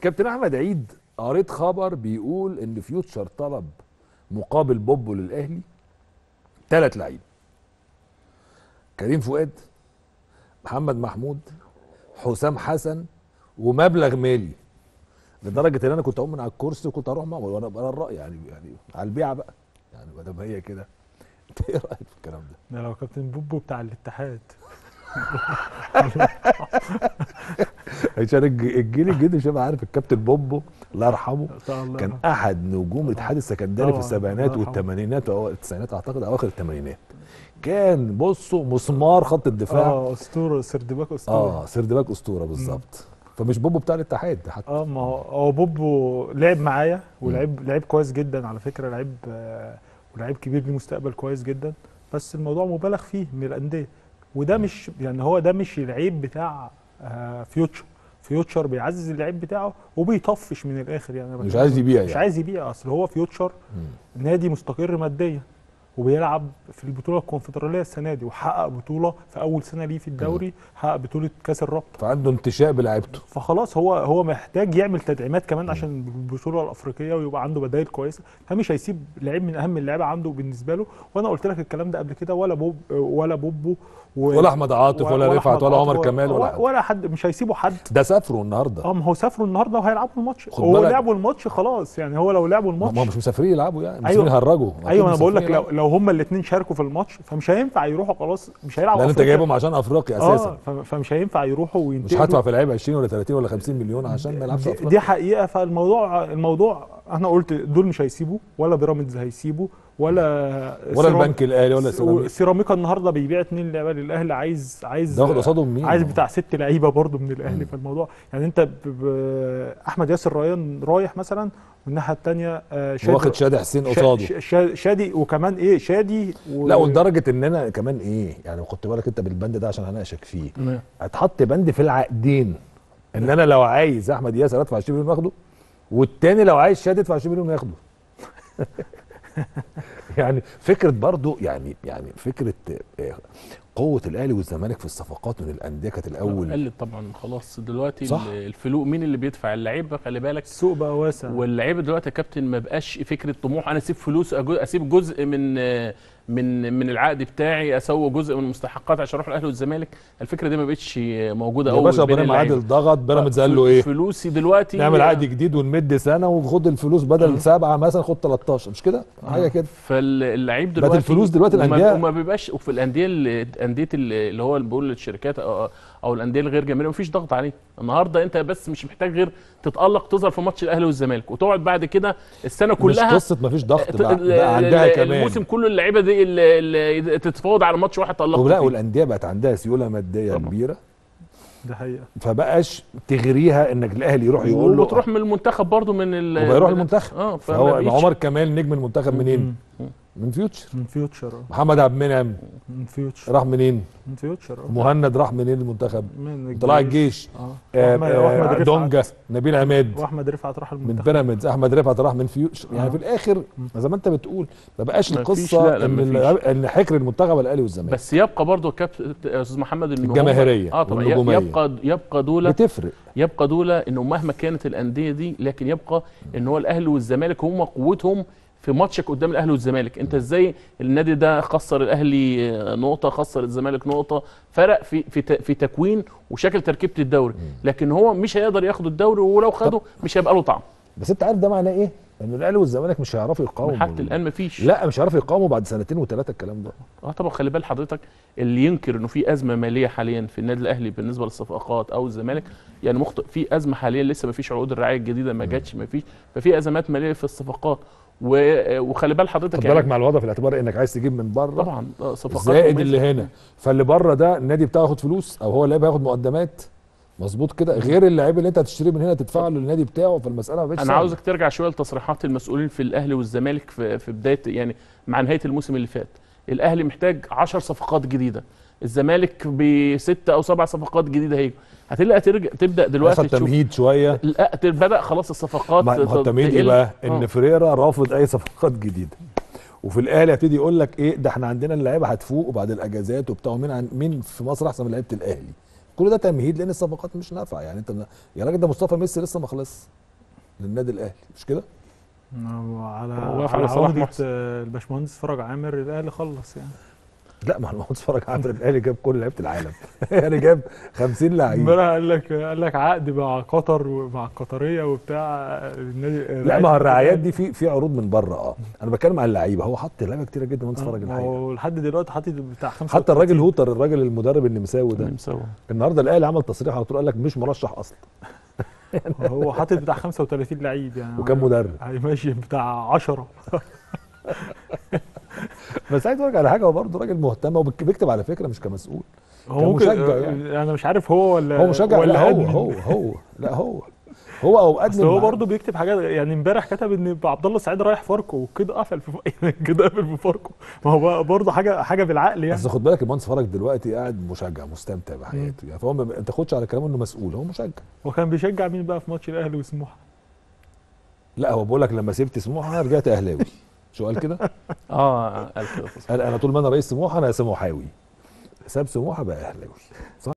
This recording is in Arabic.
كابتن احمد عيد قريت خبر بيقول ان فيوتشر طلب مقابل بوبو للاهلي 3 لعيبه، كريم فؤاد، محمد محمود، حسام حسن، ومبلغ مالي، لدرجه ان انا كنت اقوم من على الكرسي وكنت اروح معه وانا بقرا الراي يعني على البيعه بقى، يعني ما دام هي كده. انت ايه رايك في الكلام ده؟ انا لو كابتن بوبو بتاع الاتحاد عشان الجيل الجديد مش هيبقى عارف الكابتن بوبو الله يرحمه كان احد نجوم الاتحاد السكندري في السبعينات والثمانينات والتسعينات، اعتقد اواخر الثمانينات. كان بصوا مسمار خط الدفاع، اسطوره، سردباك اسطوره، سردباك اسطوره بالظبط. فمش بوبو بتاع الاتحاد حتى، ما هو بوبو لعب معايا ولعب كويس جدا على فكره، لعب ولعيب كبير ليه مستقبل كويس جدا، بس الموضوع مبالغ فيه من الانديه، وده مش يعني هو ده مش العيب بتاع فيوتشر. فيوتشر بيعزز اللعيب بتاعه وبيطفش من الاخر، يعني مش عايز يبيع مش عايز يبيع، اصل هو فيوتشر نادي مستقر ماديا وبيلعب في البطوله الكونفدراليه السنه دي، وحقق بطوله في اول سنه ليه في الدوري، حقق بطوله كاس الرابطه، فعنده انتشاء بلعيبته، فخلاص هو محتاج يعمل تدعيمات كمان عشان البطوله الافريقيه ويبقى عنده بدائل كويسه، فمش هيسيب لعيب من اهم اللعيبه عنده بالنسبه له. وانا قلت لك الكلام ده قبل كده، ولا بوبو ولا احمد عاطف ولا رفعت ولا عمر كمال ولا حد، مش هيسيبوا حد. ده سافروا النهارده، ما هو سافروا النهارده وهيلعبوا الماتش، هو لعبوا الماتش خلاص، يعني هو لو لعبوا الماتش ما مش مسافرين يلعبوا، يعني مسافرين يهرجوا. ايوه انا بقول لك لو هما الاثنين شاركوا في الماتش فمش هينفع يروحوا، خلاص مش هيلعبوا، لان انت جايبهم عشان افريقيا اساسا، فمش هينفع يروحوا وينتهوا، مش هدفع في لعيب 20 ولا 30 ولا 50 مليون عشان ما يلعبش افريقيا، دي حقيقه. فالموضوع انا قلت دول مش هيسيبوا، ولا بيراميدز هيسيبوا، ولا البنك الاهلي ولا سيراميكا. النهارده بيبيع 2 لعيبه للاهلي، عايز ياخد قصادهم مين؟ عايز بتاع 6 لعيبه برضه من الاهلي. فالموضوع يعني انت احمد ياسر ريان رايح مثلا، والناحيه الثانيه شادي، واخد شادي حسين قصاده، شادي وكمان ايه شادي لا، ولدرجه ان انا كمان ايه يعني خدت بالك انت بالبند ده عشان هناقشك فيه، هتحط بند في العقدين، ان انا لو عايز احمد ياسر ادفع 20 مليون واخده، والتاني لو عايز شادي ادفع 20 مليون واخده. يعني فكره برضو يعني فكره قوه الاهلي والزمالك في الصفقات من الانديه كانت الاول قلت طبعا، خلاص دلوقتي صح؟ الفلوس مين اللي بيدفع؟ اللعيبه، خلي بالك السوق بقى واسع، واللعيبه دلوقتي يا كابتن ما بقاش فكره طموح انا اسيب فلوس، اسيب جزء من العقد بتاعي، اسوي جزء من المستحقات عشان اروح الاهلي والزمالك، الفكره دي ما بقتش موجوده قوي. يا باشا ابراهيم عادل ضغط بيراميدز قال له ايه؟ فلوسي دلوقتي نعمل عقد جديد ونمد سنه وخد الفلوس بدل 7 مثلا خد 13، مش كده؟ حاجه كده. فاللعيب دلوقتي الفلوس دلوقتي الانديه وما بيبقاش، وفي الانديه اللي هو بقول الشركات او الانديه الغير جماهيريه مفيش ضغط عليه. النهارده انت بس مش محتاج غير تتالق تظهر في ماتش الاهلي والزمالك وتقعد بعد كده السنه كلها، مش قصه مفيش ضغط بقى عندها كمان الموسم كله اللعيبه دي اللي تتفاوض على ماتش واحد طلقوا. لا والانديه بقت عندها سيوله ماديه كبيره، ده حقيقه، فبقاش تغريها انك الاهلي يروح يقول له وتروح من المنتخب برضه وبيروح المنتخب. فهو عمر كمال نجم المنتخب منين؟ من فيوتشر. محمد عبد المنعم من فيوتشر راح منين؟ من فيوتشر. مهند راح منين المنتخب؟ من طلع الجيش. احمد دونجا، نبيل عماد، واحمد رفعت راح المنتخب من بيراميدز، احمد رفعت راح من فيوتشر. يعني في الاخر زي ما انت بتقول ما بقاش القصه ان حكر المنتخب الاهلي والزمالك، بس يبقى برضه كابتن استاذ محمد الجماهيريه طبعا يبقى دوله بتفرق، يبقى دوله انه مهما كانت الانديه دي، لكن يبقى ان هو الاهلي والزمالك هم قوتهم في ماتشك قدام الاهلي والزمالك. انت ازاي النادي ده خسر الاهلي نقطه، خسر الزمالك نقطه، فرق في تكوين وشكل تركيبه الدوري، لكن هو مش هيقدر ياخد الدوري، ولو خده مش هيبقى له طعم. بس انت عارف ده معناه ايه؟ ان الاهلي والزمالك مش هيعرفوا يقاوموا حتى الان، مفيش، لا مش هيعرفوا يقاوموا بعد 2 و3 الكلام ده. طبعا خلي بال حضرتك، اللي ينكر انه في ازمه ماليه حاليا في النادي الاهلي بالنسبه للصفقات او الزمالك يعني مخطئ. في ازمه حاليا لسه مفيش عقود الرعايه الجديده ما جاتش، مفيش، ففي ازمات ماليه في الصفقات. وخلي بال حضرتك خد بالك يعني مع الوضع في الاعتبار انك عايز تجيب من بره طبعا صفقات زائد اللي هنا، فاللي بره ده النادي بتاعه ياخد فلوس او هو اللاعب هياخد مقدمات، مظبوط كده، غير اللاعب اللي انت هتشتريه من هنا تدفعه للنادي بتاعه. فالمساله ما بقتش انا عاوزك ترجع شويه لتصريحات المسؤولين في الاهلي والزمالك في بدايه يعني مع نهايه الموسم اللي فات. الاهلي محتاج 10 صفقات جديده، الزمالك ب6 أو 7 صفقات جديده هيجوا. هتلاقي تبدا دلوقتي تشوف تمهيد شويه، لا بدا خلاص الصفقات. ما هو التمهيد ايه بقى؟ ان فريرا رافض اي صفقات جديده، وفي الاهلي هيبتدي يقول لك ايه ده احنا عندنا اللعيبه هتفوق وبعد الاجازات وبتاع، مين في مصر احسن من لعيبه الاهلي؟ كل ده تمهيد لان الصفقات مش نافعه. يعني انت يا راجل ده مصطفى ميسي لسه ما خلصش للنادي الاهلي مش كده؟ على عودة الباشمهندس فرج عامر الاهلي خلص يعني. لا ما هو فرج عامر الاهلي جاب كل لعيبه العالم يعني جاب 50 لعيب امبارح. قال لك عقد مع قطر ومع القطريه وبتاع النادي. لا ما هو الرعايات دي في عروض من بره. انا بتكلم على اللعيبه. هو حط لعيبه كتيره جدا وانت فرج الحقيقه ولحد دلوقتي حاطط بتاع 5. حتى الراجل هوتر الراجل المدرب النمساوي ده النهارده الاهلي عمل تصريح على طول قال لك مش مرشح اصلا هو حاطط بتاع 35 لعيب يعني وكم مدرب هيمشي بتاع 10 بس عايز اقول على حاجه. هو برضه راجل مهتم وبيكتب على فكره مش كمسؤول هو مشجع يعني. انا مش عارف هو هو او ادمن. هو برضه بيكتب حاجات يعني. امبارح كتب ان عبد الله السعيد رايح فاركو وكده قفل في كده قفل في فاركو. ما هو برضه حاجه بالعقل يعني. بس خد بالك المهندس فرج دلوقتي قاعد مشجع مستمتع بحياته يعني. فهو ما تاخدش على كلامه انه مسؤول. هو مشجع. هو كان بيشجع مين بقى في ماتش الاهلي وسموحه؟ لا هو بيقول لك لما سبت سموحه رجعت اهلاوي. شو قال كده؟ قال كده. انا طول ما انا رئيس سموحه انا سموحاوي. ساب سموحه بقى اهلاوي صح؟